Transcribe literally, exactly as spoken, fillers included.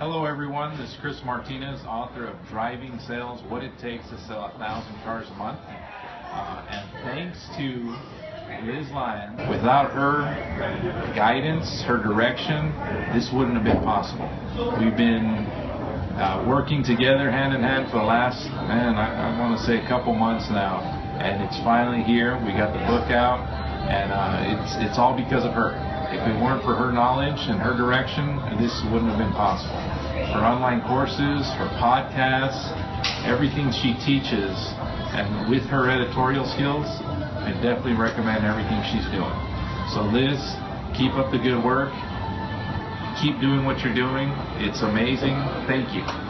Hello everyone, this is Chris Martinez, author of Driving Sales, What It Takes to Sell a Thousand Cars a Month. Uh, and thanks to Liz Lyons. Without her guidance, her direction, this wouldn't have been possible. We've been uh, working together hand in hand for the last, man, I, I want to say a couple months now. And it's finally here, we got the book out, and uh, it's, it's all because of her. If it weren't for her knowledge and her direction, this wouldn't have been possible. Her online courses, her podcasts, everything she teaches, and with her editorial skills, I definitely recommend everything she's doing. So Liz, keep up the good work. Keep doing what you're doing. It's amazing. Thank you.